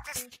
What is